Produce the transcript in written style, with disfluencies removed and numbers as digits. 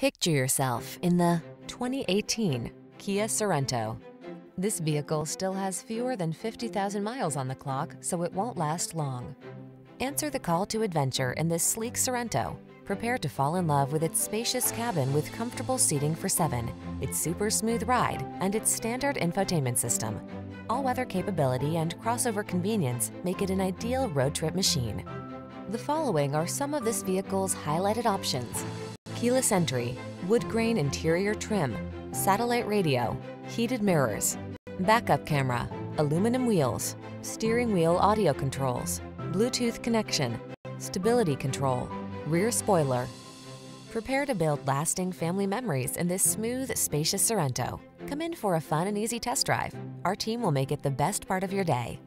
Picture yourself in the 2018 Kia Sorento. This vehicle still has fewer than 50,000 miles on the clock, so it won't last long. Answer the call to adventure in this sleek Sorento. Prepare to fall in love with its spacious cabin with comfortable seating for 7, its super smooth ride, and its standard infotainment system. All-weather capability and crossover convenience make it an ideal road trip machine. The following are some of this vehicle's highlighted options: keyless entry, wood grain interior trim, satellite radio, heated mirrors, backup camera, aluminum wheels, steering wheel audio controls, Bluetooth connection, stability control, rear spoiler. Prepare to build lasting family memories in this smooth, spacious Sorento. Come in for a fun and easy test drive. Our team will make it the best part of your day.